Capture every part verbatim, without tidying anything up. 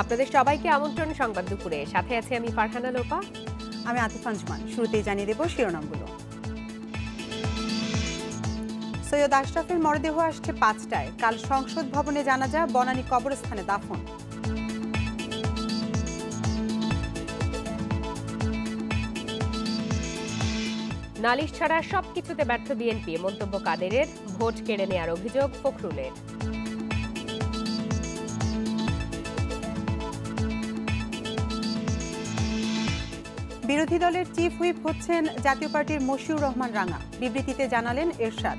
আপনাদের সবাইকে আমন্ত্রণ সংবাদ দুপুরে। সাথে আছি আমি ফারহানা লোপা, আমি আতিফ আঞ্জুমান। শুরুতেই জানিয়ে দেব শিরোনামগুলো। সৈয়দ আশরাফের মরদেহ আসছে পাঁচটায়, কাল সংসদ ভবনে জানাজা, বনানী কবরস্থানে দাফন। নালিশ ছাড়া সবকিছুতে ব্যর্থ বিএনপি, মন্তব্য কাদেরের, ভোট কেড়ে নেওয়ার অভিযোগ ফখরুলের। বিরোধী দলের চিফ হুইপ হচ্ছেন জাতীয় পার্টির মশিউর রহমান রাঙা, বিবৃতিতে জানালেন এরশাদ।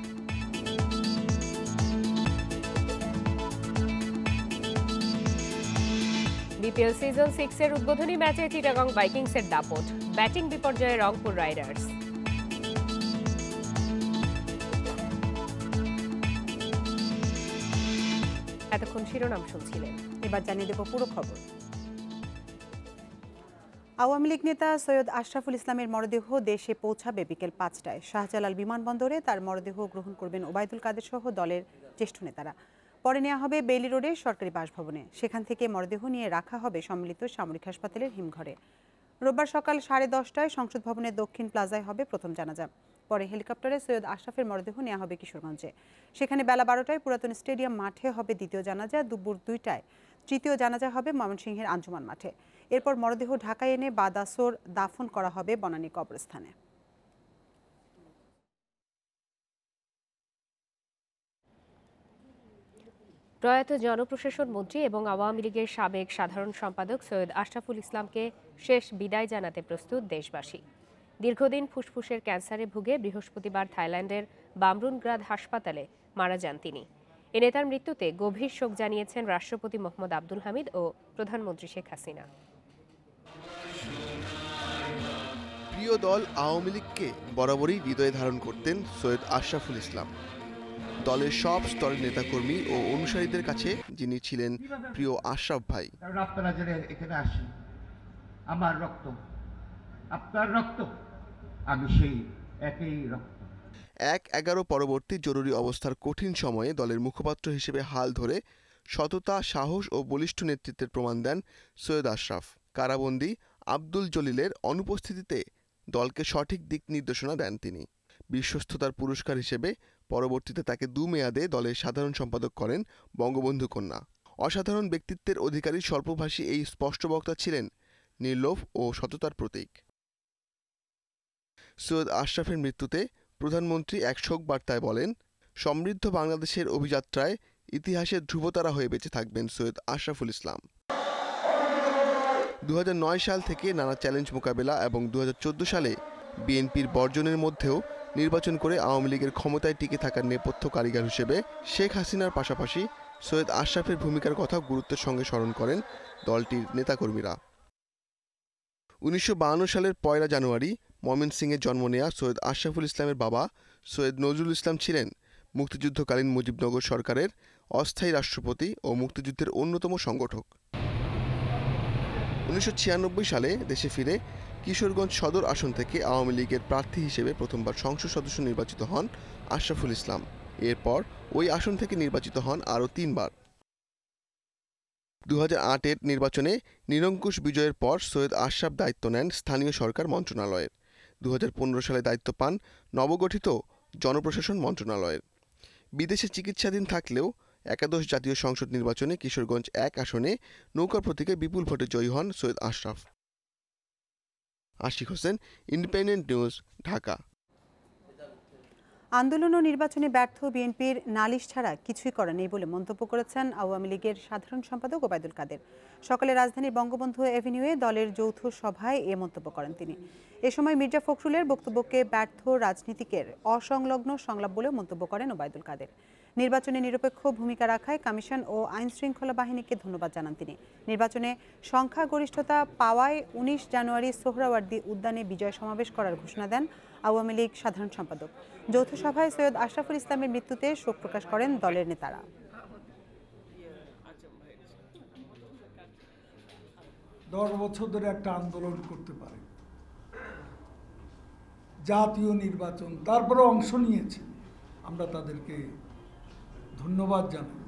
বিপিএল সিজন সিক্স এর উদ্বোধনী ম্যাচে চিটাগং ভাইকিংসের দাপট, ব্যাটিং বিপর্যয়ে রংপুর রাইডার্স। এতক্ষণ শিরোনাম শুনছিলেন, এবার জানিয়ে দেব পুরো খবর। আওয়ামী লীগ নেতা সৈয়দ আশরাফুল ইসলামের মরদেহ দেশে পৌঁছাবে বিকেল পাঁচটায়। শাহজালাল বিমানবন্দরে তার মরদেহ গ্রহণ করবেন ওবায়দুল কাদের সহ দলের জ্যেষ্ঠ নেতারা। পরে নেওয়া হবে বেইলি রোডের সরকারি বাসভবনে, সেখান থেকে মরদেহ নিয়ে রাখা হবে সম্মিলিত সামরিক হাসপাতালের হিমঘরে। রোববার সকাল সাড়ে দশটায় সংসদ ভবনের দক্ষিণ প্লাজায় হবে প্রথম জানাজা। পরে হেলিকপ্টারে সৈয়দ আশরাফের মরদেহ নেওয়া হবে কিশোরগঞ্জে, সেখানে বেলা বারোটায় পুরাতন স্টেডিয়াম মাঠে হবে দ্বিতীয় জানাজা। দুপুর দুইটায় তৃতীয় জানাজা হবে ময়মনসিংহের আঞ্জুমান মাঠে। এরপর মরদেহ ঢাকায় এনে বাদাসোর দাফন করা হবে বনানী কবরস্থানে। প্রয়াত জনপ্রশাসন মন্ত্রী এবং আওয়ামী লীগের সাবেক সাধারণ সম্পাদক সৈয়দ আশরাফুল ইসলামকে শেষ বিদায় জানাতে প্রস্তুত দেশবাসী। দীর্ঘদিন ফুসফুসের ক্যান্সারে ভুগে বৃহস্পতিবার থাইল্যান্ডের বামরুনগ্রাদ হাসপাতালে মারা যান তিনি। এ নেতার মৃত্যুতে গভীর শোক জানিয়েছেন রাষ্ট্রপতি মোহাম্মদ আব্দুল হামিদ ও প্রধানমন্ত্রী শেখ হাসিনা। প্রিয় দল আওয়ামী লীগকে বরাবরই হৃদয়ে ধারণ করতেন সৈয়দ আশরাফুল ইসলাম। দলের সব স্তরের নেতাকর্মী ও অনুসারীদের কাছে যিনি ছিলেন প্রিয় আশরাফ ভাই। আপনারা যারা এখানে আসেন, আমার রক্ত আপনার রক্ত, আমি সেই একই রক্ত। এক এগারো পরবর্তী জরুরি অবস্থার কঠিন সময়ে দলের মুখপাত্র হিসেবে হাল ধরে সততা, সাহস ও বলিষ্ঠ নেতৃত্বের প্রমাণ দেন সৈয়দ আশরাফ। কারাবন্দী আব্দুল জলিলের অনুপস্থিতিতে দলকে সঠিক দিক নির্দেশনা দেন তিনি। বিশ্বস্ততার পুরস্কার হিসেবে পরবর্তীতে তাকে দু মেয়াদে দলের সাধারণ সম্পাদক করেন বঙ্গবন্ধু কন্যা। অসাধারণ ব্যক্তিত্বের অধিকারী স্বল্পভাষী এই স্পষ্ট বক্তা ছিলেন নির্লোভ ও সততার প্রতীক। সৈয়দ আশরাফের মৃত্যুতে প্রধানমন্ত্রী এক শোক বার্তায় বলেন, সমৃদ্ধ বাংলাদেশের অভিযাত্রায় ইতিহাসের ধ্রুবতারা হয়ে বেঁচে থাকবেন সৈয়দ আশরাফুল ইসলাম। দু হাজার নয় সাল থেকে নানা চ্যালেঞ্জ মোকাবেলা এবং দু হাজার চোদ্দ সালে বিএনপির বর্জনের মধ্যেও নির্বাচন করে আওয়ামী লীগের ক্ষমতায় টিকে থাকার নেপথ্য কারিগর হিসেবে শেখ হাসিনার পাশাপাশি সৈয়দ আশরাফের ভূমিকার কথা গুরুত্বের সঙ্গে স্মরণ করেন দলটির নেতাকর্মীরা। উনিশশো বাহান্ন সালের পয়লা জানুয়ারি ময়মনসিংহে জন্ম নেয়া সৈয়দ আশরাফুল ইসলামের বাবা সৈয়দ নজরুল ইসলাম ছিলেন মুক্তিযুদ্ধকালীন মুজিবনগর সরকারের অস্থায়ী রাষ্ট্রপতি ও মুক্তিযুদ্ধের অন্যতম সংগঠক। উনিশশো ছিয়ানব্বই সালে দেশে ফিরে কিশোরগঞ্জ সদর আসন থেকে আওয়ামী লীগের প্রার্থী হিসেবে প্রথমবার সংসদ সদস্য নির্বাচিত হন আশরাফুল ইসলাম। এরপর ওই আসন থেকে নির্বাচিত হন আরও তিনবার। দু হাজার আটের নির্বাচনে নিরঙ্কুশ বিজয়ের পর সৈয়দ আশরাফ দায়িত্ব নেন স্থানীয় সরকার মন্ত্রণালয়ের। দু হাজার পনেরো সালে দায়িত্ব পান নবগঠিত জনপ্রশাসন মন্ত্রণালয়ের। বিদেশে চিকিৎসাধীন থাকলেও একাদশ জাতীয় সংসদ নির্বাচনে কিশোরগঞ্জ এক আসনে নৌকা প্রতীকে বিপুল ভোটে জয়ী হন সৈয়দ আশরাফ। Ashiq Hossain, Independent News, Dhaka. আন্দোলন ও নির্বাচনে ব্যর্থ বিএনপির নালিশ ছাড়া কিছুই করা নেই বলে মন্তব্য করেছেন আওয়ামী লীগের সাধারণ সম্পাদক ওবায়দুল কাদের। সকালে রাজধানীর বঙ্গবন্ধু এভিনিউয়ে দলের যৌথ সভায় এ মন্তব্য করেন তিনি। এ সময় মির্জা ফখরুলের বক্তব্যকে ব্যর্থ রাজনীতিকের অসংলগ্ন সংলাপ বলে মন্তব্য করেন ওবায়দুল কাদের। নির্বাচনে নিরপেক্ষ ভূমিকা রাখায় কমিশন ও আইনশৃঙ্খলা বাহিনীকে ধন্যবাদ জানান তিনি। নির্বাচনে সংখ্যাগরিষ্ঠতা পাওয়ায় উনিশ জানুয়ারি সোহরাওয়ার্দী উদ্যানে বিজয় সমাবেশ করার ঘোষণা দেন আওয়ামী লীগ সাধারণ সম্পাদক। যৌথ সভায় সৈয়দ আশরাফুল ইসলামের মৃত্যুতে শোক প্রকাশ করেন দলের নেতারা। দশ বছর ধরে একটা আন্দোলন করতে পারে, জাতীয় নির্বাচন, তারপরে অংশ নিয়েছে, আমরা তাদেরকে ধন্যবাদ জানাই।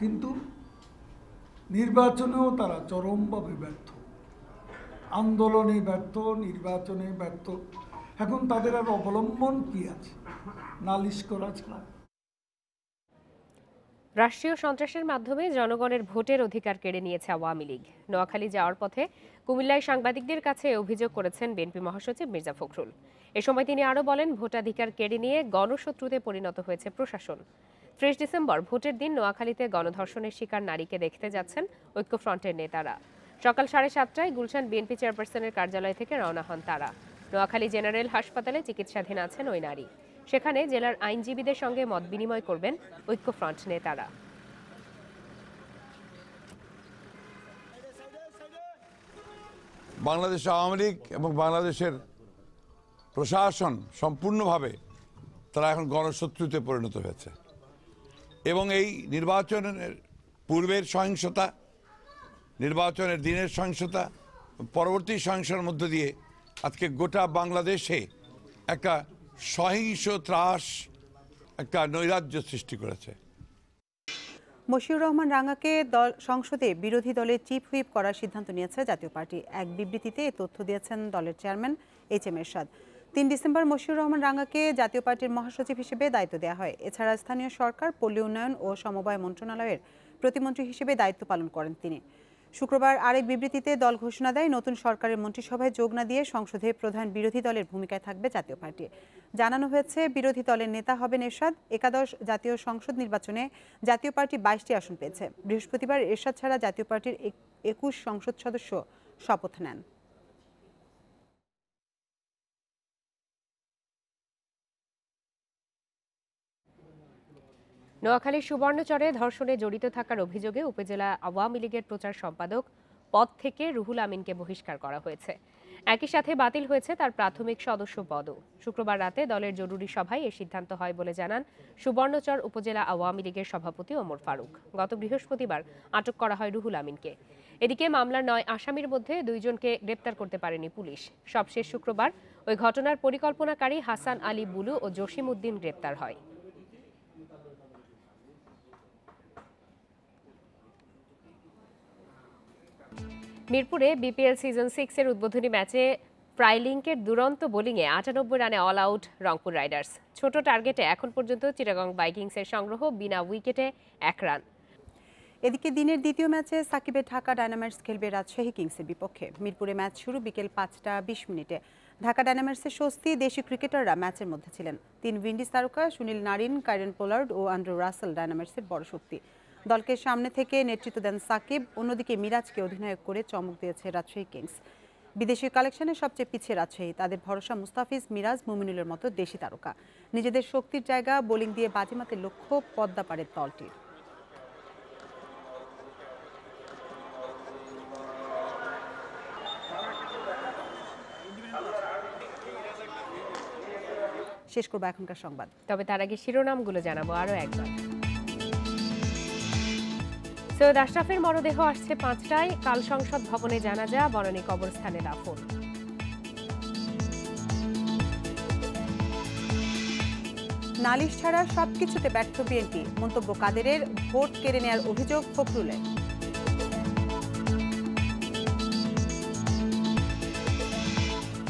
কিন্তু নির্বাচনেও তারা চরমভাবে ব্যর্থ, আন্দোলনে ব্যর্থ, নির্বাচনে ব্যর্থ। এখন তাদের আর অবলম্বন কি আছে নালিশ করা ছাড়া? রাষ্ট্রীয় সন্ত্রাসের মাধ্যমে জনগণের ভোটের অধিকার কেড়ে নিয়েছে আওয়ামী লীগ। নোয়াখালী যাওয়ার পথে কুমিল্লায় সাংবাদিকদের কাছে অভিযোগ করেছেন বিএনপি মহাসচিব মির্জা ফখরুল। এ সময় তিনি আরও বলেন, ভোটাধিকার কেড়ে নিয়ে গণশত্রুতে পরিণত হয়েছে প্রশাসন। ত্রিশ ডিসেম্বর ভোটের দিন নোয়াখালীতে গণধর্ষণের শিকার নারীকে দেখতে যাচ্ছেন ঐক্যফ্রন্টের নেতারা। সকাল সাড়ে সাতটায় গুলশান বিএনপি চেয়ারপারসনের কার্যালয় থেকে রওনা হন তারা। নোয়াখালী জেনারেল হাসপাতালে চিকিৎসাধীন আছেন ওই নারী। সেখানে জেলার আইনজীবীদের সঙ্গে মত বিনিময় করবেন ঐক্যফ্রন্ট নেতারা। বাংলাদেশ আওয়ামী লীগ এবং বাংলাদেশের প্রশাসন সম্পূর্ণভাবে তারা এখন গণশত্রুতে পরিণত হয়েছে, এবং এই নির্বাচনের পূর্বের সহিংসতা, নির্বাচনের দিনের সহিংসতা, পরবর্তী সহিংসার মধ্য দিয়ে আজকে গোটা বাংলাদেশে একটা সহিংস ত্রাস, একটা নৈরাজ্য সৃষ্টি করেছে। মশিউর রহমান রাঙাকে দল সংসদে বিরোধী দলের চিফ হুইপ করার সিদ্ধান্ত নিয়েছে জাতীয় পার্টি। এক বিবৃতিতে এ তথ্য দিয়েছেন দলের চেয়ারম্যান এইচ এম এরশাদ। তিন ডিসেম্বর মশিউর রহমান রাঙাকে জাতীয় পার্টির মহাসচিব হিসেবে দায়িত্ব দেওয়া হয়। এছাড়া স্থানীয় সরকার, পল্লী উন্নয়ন ও সমবায় মন্ত্রণালয়ের প্রতিমন্ত্রী হিসেবে দায়িত্ব পালন করেন তিনি। শুক্রবার আরেক বিবৃতিতে দল ঘোষণা দেয়, নতুন সরকারের মন্ত্রিসভায় যোগ না দিয়ে সংসদে প্রধান বিরোধী দলের ভূমিকায় থাকবে জাতীয় পার্টি। জানানো হয়েছে বিরোধী দলের নেতা হবেন এরশাদ। একাদশ জাতীয় সংসদ নির্বাচনে জাতীয় পার্টি বাইশটি আসন পেয়েছে। বৃহস্পতিবার এরশাদ ছাড়া জাতীয় পার্টির একুশ সংসদ সদস্য শপথ নেন। নোয়াখালীর সুবর্ণচরে ধর্ষণে জড়িত থাকার অভিযোগে উপজেলা আওয়ামী লীগের প্রচার সম্পাদক পদ থেকে রুহুল আমিনকে বহিষ্কার করা হয়েছে। একই সাথে বাতিল হয়েছে তার প্রাথমিক সদস্য পদও। শুক্রবার রাতে দলের জরুরি সভায় এ সিদ্ধান্ত হয় বলে জানান সুবর্ণচর উপজেলা আওয়ামী লীগের সভাপতি ওমর ফারুক। গত বৃহস্পতিবার আটক করা হয় রুহুল আমিনকে। এদিকে মামলার নয় আসামির মধ্যে দুইজনকে গ্রেপ্তার করতে পারেনি পুলিশ। সবশেষ শুক্রবার ওই ঘটনার পরিকল্পনাকারী হাসান আলী বুলু ও জসিম উদ্দিন গ্রেপ্তার হয়। মিরপুরে বিপিএল সিজন সিক্স এর উদ্বোধনী ম্যাচে প্রাইলিংকের দুরন্ত বোলিংয়ে আটানব্বই রানে অল আউট রংপুর রাইডার্স। ছোট টার্গেটে এখন পর্যন্ত চিটাগং বাইকিংসের সংগ্রহ বিনা উইকেটে এক রান। এদিকে দিনের দ্বিতীয় ম্যাচে সাকিবে ঢাকা ডায়নামাইটস খেলবে রাজশাহী কিংসের বিপক্ষে। মিরপুরে ম্যাচ শুরু বিকেল পাঁচটা বিশ মিনিটে। ঢাকা ডায়নামাইটসের স্বস্তি, দেশি ক্রিকেটাররা ম্যাচের মধ্যে ছিলেন। তিন উইন্ডিজ তারকা সুনীল নারিন, কাইরেন পোলার্ড ও আন্দ্রু রাসেল ডায়নামাইটসের বড় শক্তি। দলকে সামনে থেকে নেতৃত্ব দেন সাকিব। অন্যদিকে মিরাজকে অধিনায়ক করে চমক দিয়েছে রাজশাহী কিংস। বিদেশি কালেকশনে সবচেয়ে পিছিয়ে রাজশাহী। তাদের ভরসা মুস্তাফিজ, মিরাজ, মুমিনুলের মতো দেশি তারকা। নিজেদের শক্তির জায়গা বোলিং দিয়ে বাজিমাতের লক্ষ্য পদ্মা পাড়ের দলটির। শেষ করবো এখনকার সংবাদ, তবে তার আগে শিরোনামগুলো জানাবো আরও একবার। সৈয়দ আশরাফের মরদেহ আসছে পাঁচটায়, কাল সংসদ ভবনে জানাজা, বনানী কবরস্থানে দাফন। নালিশ ছাড়া সবকিছুতে ব্যর্থ বিএনপি, মন্তব্য কাদেরের। ভোট কেড়ে নেওয়ার অভিযোগ ফখরুলের।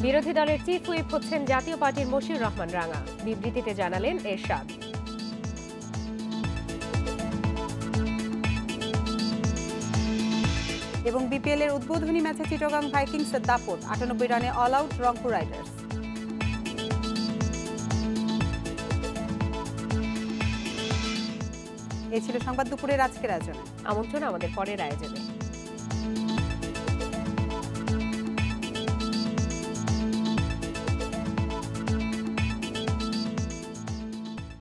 বিরোধী দলের চিফ হুইপ হচ্ছেন জাতীয় পার্টির মশিউর রহমান রাঙা, বিবৃতিতে জানালেন এরশাদ। এবং বিপিএল এর উদ্বোধনী ম্যাচে চিটাগং ভাইকিংসের দাপট, আটানব্বই রানে অল আউট রংপুর রাইডার্স। এই ছিল সংবাদ দুপুরের আজকের আয়োজন। আমন্ত্রণ আমাদের পরের আয়োজনে।